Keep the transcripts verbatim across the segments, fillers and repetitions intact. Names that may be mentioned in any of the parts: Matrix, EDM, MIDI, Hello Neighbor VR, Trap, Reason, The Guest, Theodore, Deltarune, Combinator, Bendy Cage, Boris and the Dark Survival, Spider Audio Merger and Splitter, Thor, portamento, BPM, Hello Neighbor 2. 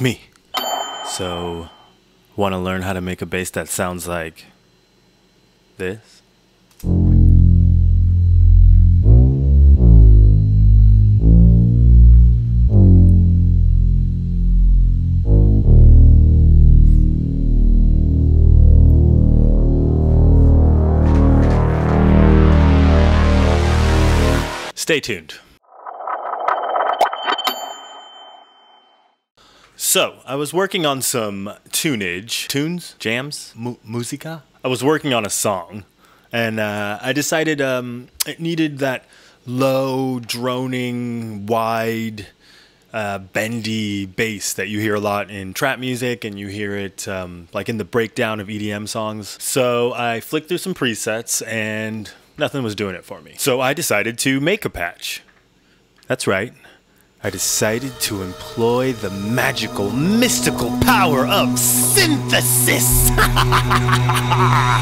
That's me. So, want to learn how to make a bass that sounds like this? Stay tuned. So, I was working on some tunage, tunes, jams, mu musica. I was working on a song, and uh, I decided um, it needed that low, droning, wide, uh, bendy bass that you hear a lot in trap music, and you hear it um, like in the breakdown of E D M songs. So I flicked through some presets and nothing was doing it for me. So I decided to make a patch. That's right. I decided to employ the magical, mystical power of synthesis.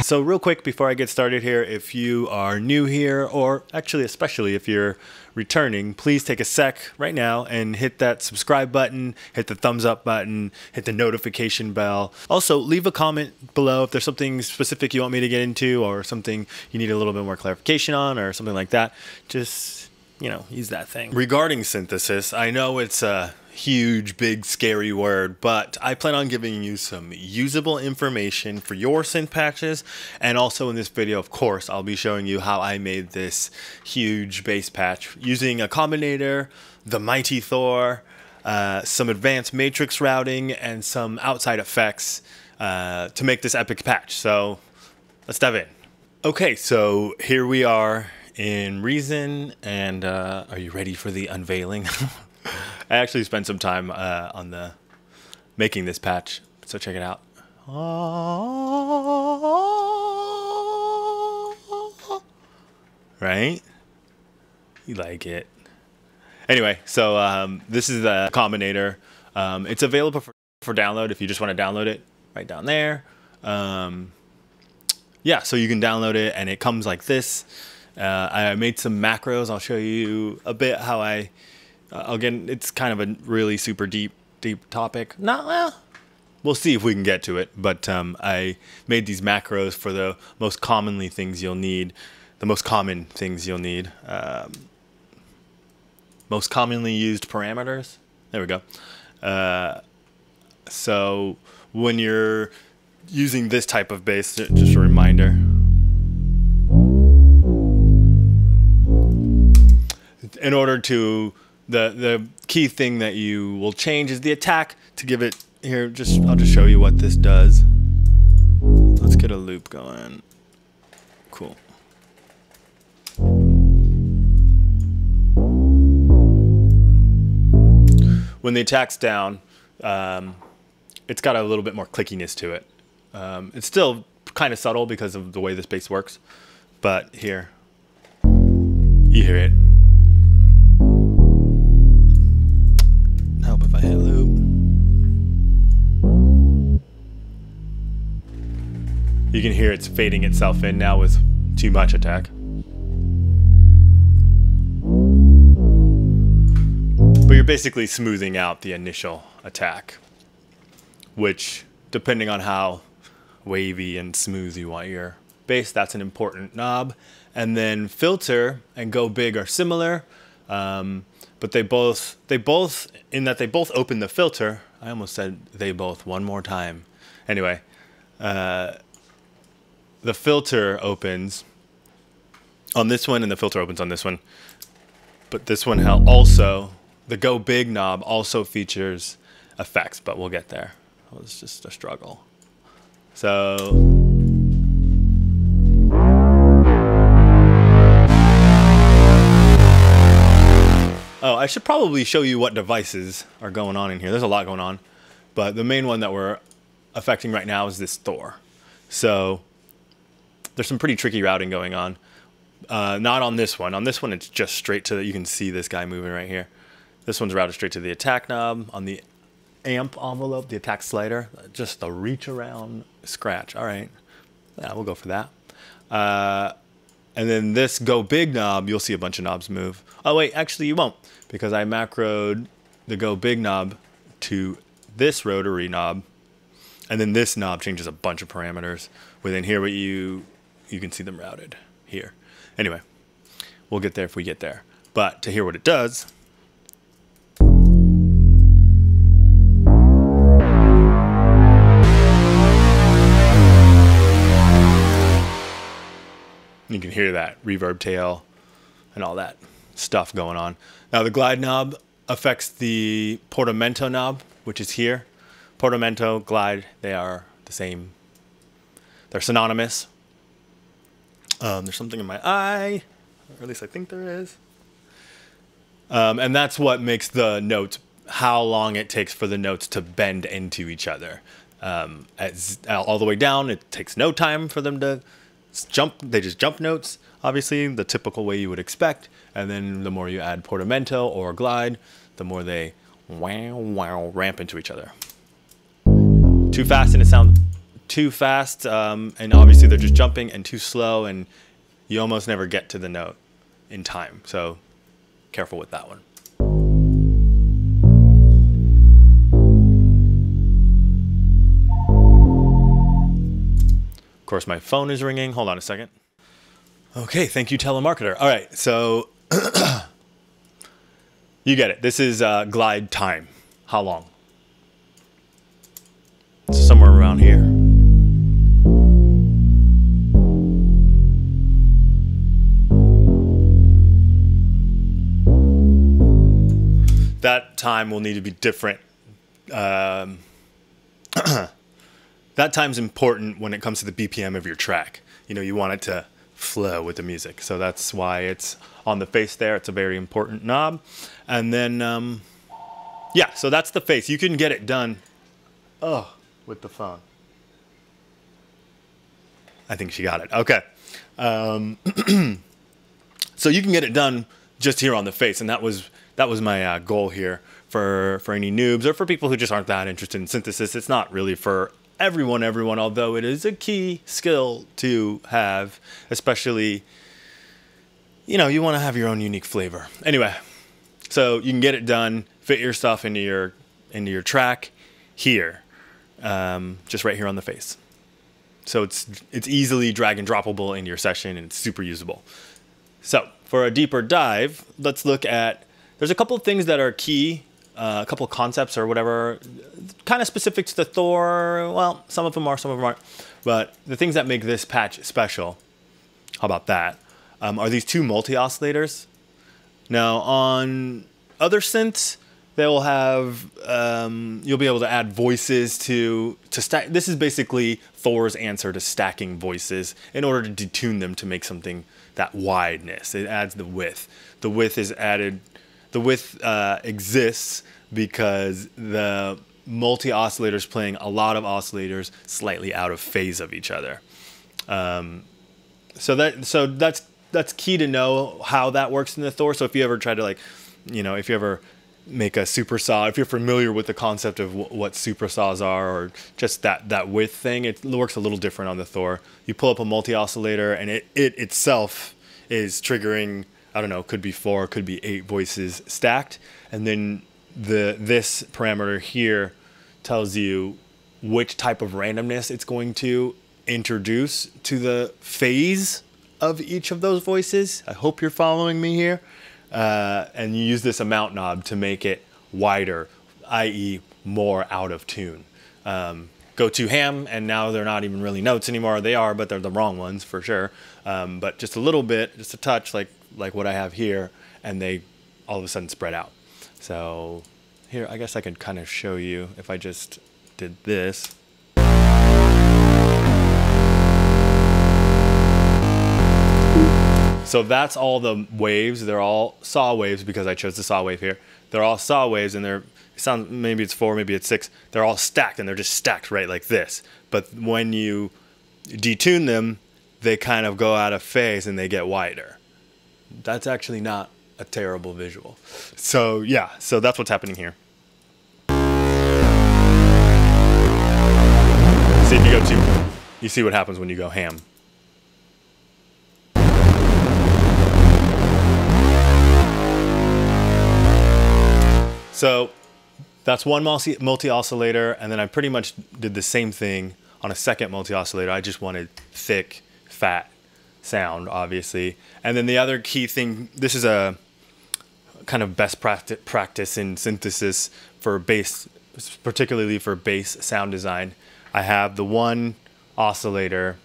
So real quick before I get started here, if you are new here, or actually especially if you're returning, please take a sec right now and hit that subscribe button, hit the thumbs up button, hit the notification bell. Also, leave a comment below if there's something specific you want me to get into, or something you need a little bit more clarification on, or something like that. Just, you know, use that thing. Regarding synthesis, I know it's a huge, big, scary word, but I plan on giving you some usable information for your synth patches. And also in this video, of course, I'll be showing you how I made this huge bass patch using a Combinator, the mighty Thor, uh, some advanced Matrix routing, and some outside effects uh, to make this epic patch. So let's dive in. Okay, so here we are in Reason, and uh, are you ready for the unveiling? I actually spent some time uh, on the making this patch, so check it out. Right? You like it. Anyway, so um, this is the Combinator. Um, it's available for, for download if you just want to download it, right down there. Um, yeah, so you can download it, and it comes like this. Uh, I made some macros. I'll show you a bit how I, uh, again, it's kind of a really super deep, deep topic. Not, well, we'll see if we can get to it. But um, I made these macros for the most commonly things you'll need, the most common things you'll need, um, most commonly used parameters. There we go. Uh, so when you're using this type of bass, just a reminder, in order to, the the key thing that you will change is the attack to give it here. Just I'll just show you what this does. Let's get a loop going. Cool. When the attack's down, um, it's got a little bit more clickiness to it. Um, it's still kind of subtle because of the way this bass works, but here you hear it. You can hear it's fading itself in now with too much attack. But you're basically smoothing out the initial attack, which, depending on how wavy and smooth you want your bass, that's an important knob. And then filter and go big are similar, um, but they both, they both, in that they both open the filter. I almost said they both one more time. Anyway. Uh, The filter opens on this one, and the filter opens on this one. But this one also, the Go Big knob also features effects, but we'll get there. Well, it's just a struggle. So, oh, I should probably show you what devices are going on in here. There's a lot going on, but the main one that we're affecting right now is this Thor. So there's some pretty tricky routing going on. Uh, not on this one. On this one, it's just straight to the, you can see this guy moving right here. This one's routed straight to the attack knob. On the amp envelope, the attack slider, just the reach around scratch. All right, yeah, we'll go for that. Uh, and then this Go Big knob, you'll see a bunch of knobs move. Oh wait, actually you won't, because I macroed the Go Big knob to this rotary knob, and then this knob changes a bunch of parameters within here, but you you can see them routed here. Anyway, we'll get there if we get there. But to hear what it does, you can hear that reverb tail and all that stuff going on. Now the glide knob affects the portamento knob, which is here. Portamento, glide, they are the same. They're synonymous. Um, there's something in my eye, or at least I think there is. Um, and that's what makes the notes, how long it takes for the notes to bend into each other. Um, as, all the way down, it takes no time for them to jump. They just jump notes, obviously, the typical way you would expect. And then the more you add portamento or glide, the more they wow, wow, ramp into each other. Too fast and it sounds too fast, um, and obviously they're just jumping, and too slow, and you almost never get to the note in time. So careful with that one. Of course, my phone is ringing. Hold on a second. Okay, thank you, telemarketer. All right, so you get it. This is uh, glide time. How long? It's somewhere around here. That time will need to be different. Um, that time's important when it comes to the B P M of your track. You know, you want it to flow with the music. So that's why it's on the face there. It's a very important knob. And then, um, yeah, so that's the face. You can get it done oh, with the phone. I think she got it. Okay. Um, so you can get it done just here on the face. And that was... That was my uh, goal here for, for any noobs or for people who just aren't that interested in synthesis. It's not really for everyone, everyone, although it is a key skill to have, especially, you know, you want to have your own unique flavor. Anyway, so you can get it done, fit your stuff into your, into your track here, um, just right here on the face. So it's, it's easily drag and droppable into your session, and it's super usable. So for a deeper dive, let's look at... There's a couple of things that are key, uh, a couple of concepts or whatever, kind of specific to the Thor. Well, some of them are, some of them aren't. But the things that make this patch special, how about that, um, are these two multi-oscillators. Now, on other synths, they will have, um, you'll be able to add voices to, to stack. This is basically Thor's answer to stacking voices in order to detune them to make something that wideness. It adds the width. The width is added... The width uh, exists because the multi-oscillator is playing a lot of oscillators slightly out of phase of each other. Um, so that so that's that's key to know how that works in the Thor. So if you ever try to like, you know, if you ever make a super saw, if you're familiar with the concept of w what super saws are or just that that width thing, it works a little different on the Thor. You pull up a multi-oscillator and it it itself is triggering. I don't know, could be four, could be eight voices stacked. And then the this parameter here tells you which type of randomness it's going to introduce to the phase of each of those voices. I hope you're following me here. Uh, and you use this amount knob to make it wider, that is more out of tune. Um, go to ham, and now they're not even really notes anymore. They are, but they're the wrong ones for sure. Um, but just a little bit, just a touch, like like what I have here, and they all of a sudden spread out. So here, I guess I could kind of show you if I just did this. So that's all the waves. They're all saw waves because I chose the saw wave here. They're all saw waves, and they're, it sounds, maybe it's four, maybe it's six. They're all stacked, and they're just stacked right like this. But when you detune them, they kind of go out of phase and they get wider. That's actually not a terrible visual. So yeah, so that's what's happening here. See if you go to, you see what happens when you go ham. So That's one multi-oscillator, and then I pretty much did the same thing on a second multi-oscillator. I just wanted thick, fat sound, obviously. And then the other key thing, this is a kind of best practice in synthesis for bass, particularly for bass sound design. I have the one oscillator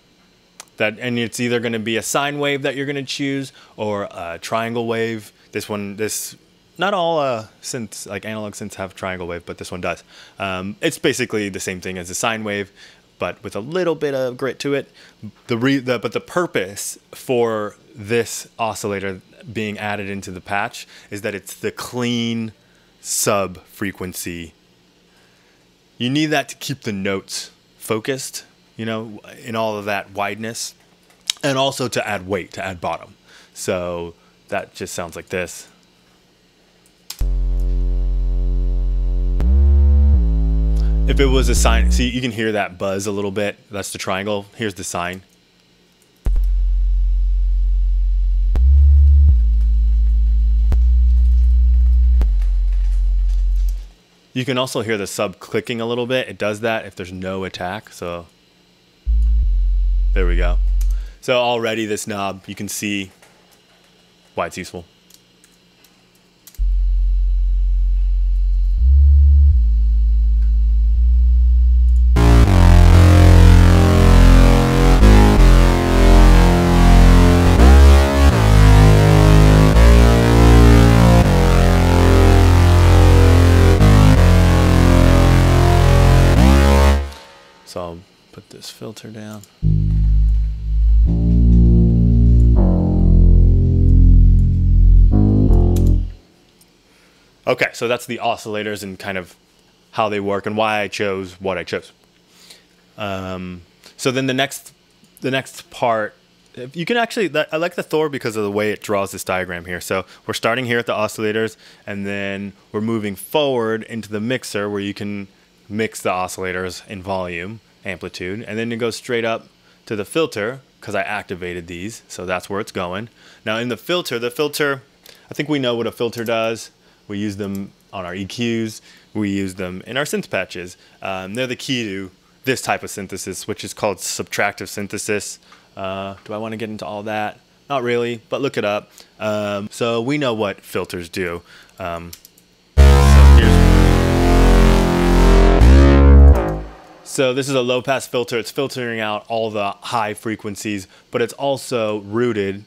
that, and it's either going to be a sine wave that you're going to choose or a triangle wave. This one, this, not all uh, synths, like analog synths, have triangle wave, but this one does. Um, it's basically the same thing as a sine wave, but with a little bit of grit to it. The re the, but the purpose for this oscillator being added into the patch is that it's the clean sub-frequency. You need that to keep the notes focused, you know, in all of that wideness, and also to add weight, to add bottom. So that just sounds like this. If it was a sine, see, you can hear that buzz a little bit. That's the triangle. Here's the sine. You can also hear the sub clicking a little bit. It does that if there's no attack. So there we go. So already this knob, you can see why it's useful. So I'll put this filter down. Okay, so that's the oscillators and kind of how they work and why I chose what I chose. Um, so then the next, the next part, you can actually, that, I like the Thor because of the way it draws this diagram here. So we're starting here at the oscillators, and then we're moving forward into the mixer where you can mix the oscillators in volume, amplitude, and then it goes straight up to the filter because I activated these, so that's where it's going. Now in the filter, the filter, I think we know what a filter does. We use them on our E Qs, we use them in our synth patches. Um, they're the key to this type of synthesis, which is called subtractive synthesis. Uh, do I want to get into all that? Not really, but look it up. Um, so we know what filters do. Um, So this is a low-pass filter. It's filtering out all the high frequencies, but it's also rooted.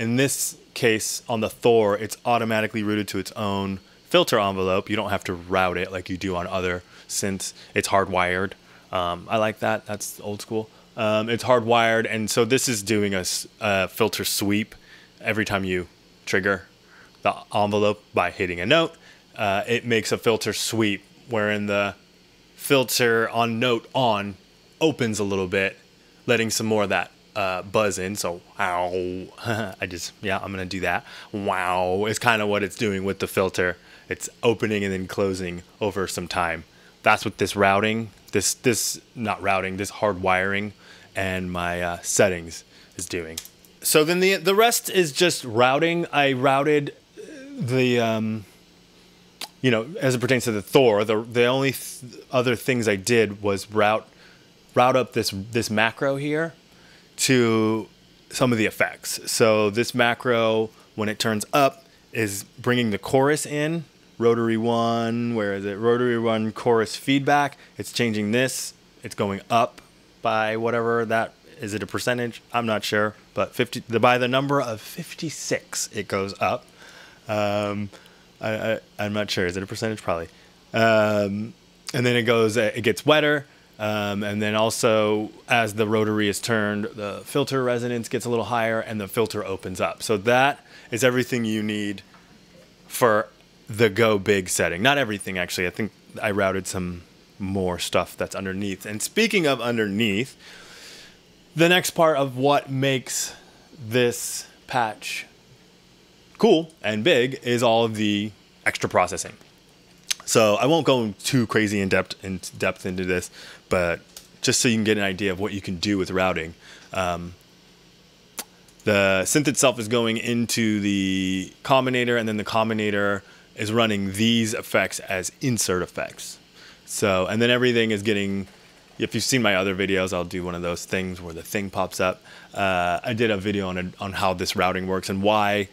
In this case, on the Thor, it's automatically rooted to its own filter envelope. You don't have to route it like you do on other synths. It's hardwired. Um, I like that. That's old school. Um, it's hardwired, and so this is doing a, a filter sweep every time you trigger the envelope by hitting a note. Uh, it makes a filter sweep, wherein the filter on note on opens a little bit, letting some more of that uh, buzz in. So wow, I just, yeah, I'm gonna do that. Wow, is kind of what it's doing with the filter. It's opening and then closing over some time. That's what this routing, this, this not routing, this hard wiring and my uh, settings is doing. So then the, the rest is just routing. I routed the, um, you know, as it pertains to the Thor, the the only th other things I did was route route up this this macro here to some of the effects. So this macro, when it turns up, is bringing the chorus in. Rotary one, where is it? Rotary one chorus feedback. It's changing this. It's going up by whatever that is. It a percentage? I'm not sure, but fifty the, by the number of fifty-six, it goes up. Um, I, I, I'm not sure. Is it a percentage? Probably. Um, and then it goes, it gets wetter. Um, and then also as the rotary is turned, the filter resonance gets a little higher and the filter opens up. So that is everything you need for the go big setting. Not everything, actually. I think I routed some more stuff that's underneath. And speaking of underneath, the next part of what makes this patch cool and big is all of the extra processing. So I won't go too crazy in depth in depth into this, but just so you can get an idea of what you can do with routing. Um, the synth itself is going into the Combinator, and then the Combinator is running these effects as insert effects. So, and then everything is getting, if you've seen my other videos, I'll do one of those things where the thing pops up. Uh, I did a video on, a, on how this routing works and why,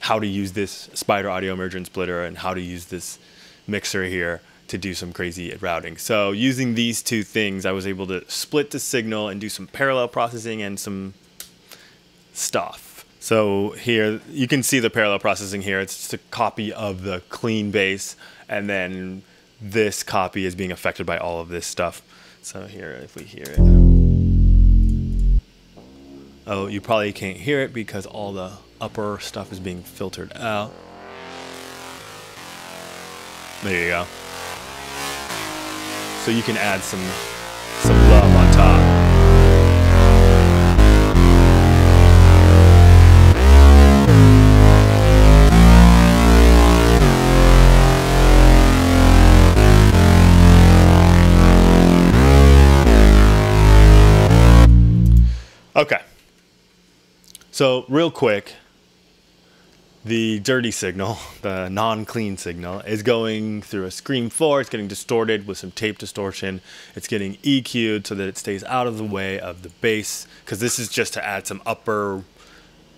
how to use this Spider Audio Merger and Splitter and how to use this mixer here to do some crazy routing. So using these two things, I was able to split the signal and do some parallel processing and some stuff. So here, you can see the parallel processing here. It's just a copy of the clean bass, and then this copy is being affected by all of this stuff. So here, if we hear it. Oh, you probably can't hear it because all the upper stuff is being filtered out. There you go. So you can add some, some love on top. Okay, so real quick, the dirty signal, the non-clean signal, is going through a Scream four. It's getting distorted with some tape distortion. It's getting E Q'd so that it stays out of the way of the bass, because this is just to add some upper,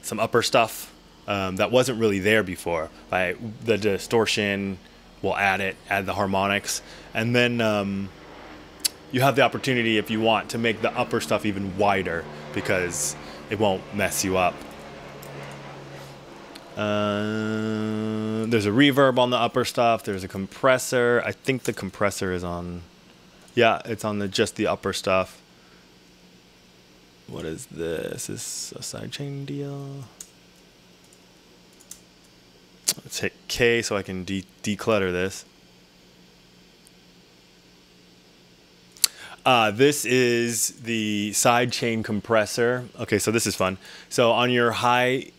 some upper stuff um, that wasn't really there before. Right? The distortion will add it, add the harmonics, and then um, you have the opportunity, if you want, to make the upper stuff even wider, because it won't mess you up. Uh, there's a reverb on the upper stuff. There's a compressor. I think the compressor is on, yeah, it's on the just the upper stuff. What is this? Is this a sidechain deal? Let's hit K so I can de declutter this. Uh, this is the sidechain compressor. Okay, so this is fun. So on your high,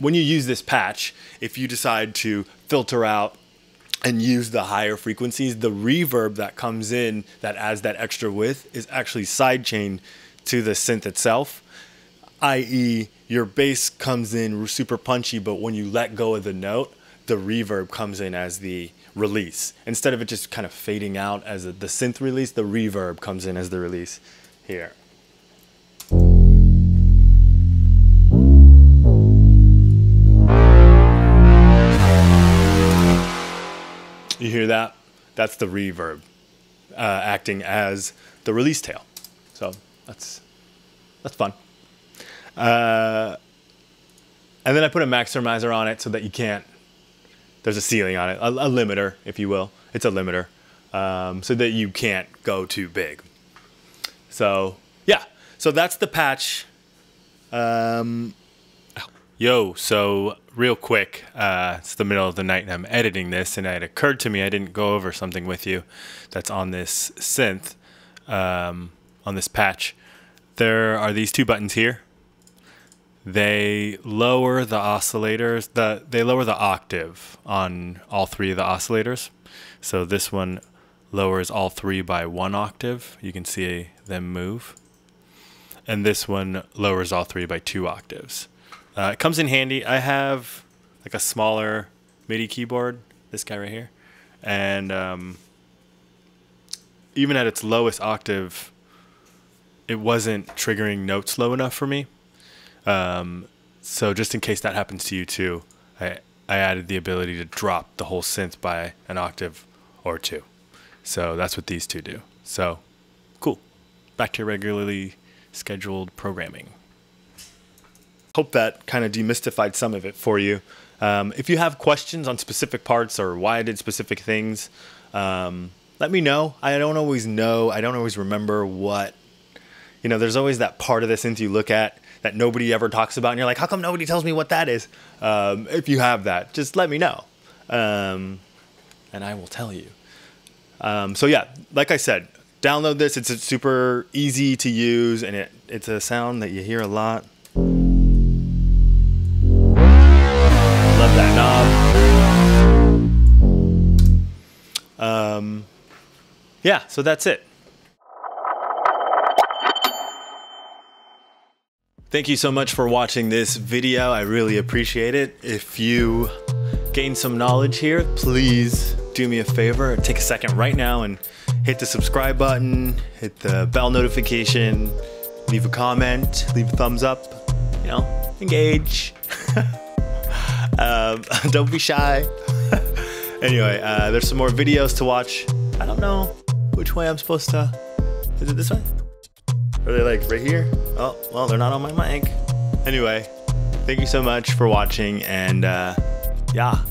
when you use this patch, if you decide to filter out and use the higher frequencies, the reverb that comes in that adds that extra width is actually sidechained to the synth itself, that is your bass comes in super punchy, but when you let go of the note, the reverb comes in as the release. Instead of it just kind of fading out as a, the synth release, the reverb comes in as the release here. You hear that? That's the reverb uh, acting as the release tail. So that's, that's fun. Uh, and then I put a maximizer on it so that you can't, there's a ceiling on it, a, a limiter, if you will. It's a limiter, um, so that you can't go too big. So, yeah, so that's the patch. Um, yo, so real quick, uh, it's the middle of the night and I'm editing this, and it occurred to me I didn't go over something with you that's on this synth, um, on this patch. There are these two buttons here. They lower the oscillators, the, they lower the octave on all three of the oscillators. So this one lowers all three by one octave. You can see them move. And this one lowers all three by two octaves. Uh, it comes in handy. I have like a smaller MIDI keyboard, this guy right here. And um, even at its lowest octave, it wasn't triggering notes low enough for me. Um, so just in case that happens to you too, I, I added the ability to drop the whole synth by an octave or two. So that's what these two do. So cool. Back to your regularly scheduled programming. Hope that kind of demystified some of it for you. Um, if you have questions on specific parts or why I did specific things, um, let me know. I don't always know. I don't always remember what, you know, there's always that part of the synth you look at that nobody ever talks about, and you're like, how come nobody tells me what that is? Um, if you have that, just let me know, um, and I will tell you. Um, so yeah, like I said, download this. It's super easy to use, and it, it's a sound that you hear a lot. I love that knob. Um, yeah, so that's it. Thank you so much for watching this video. I really appreciate it. If you gained some knowledge here, please do me a favor, take a second right now and hit the subscribe button, hit the bell notification, leave a comment, leave a thumbs up, you know, engage. um, don't be shy. Anyway, uh, there's some more videos to watch. I don't know which way I'm supposed to, is it this way? Are they like right here? Oh, well, they're not on my mic. Anyway, thank you so much for watching, and uh, yeah.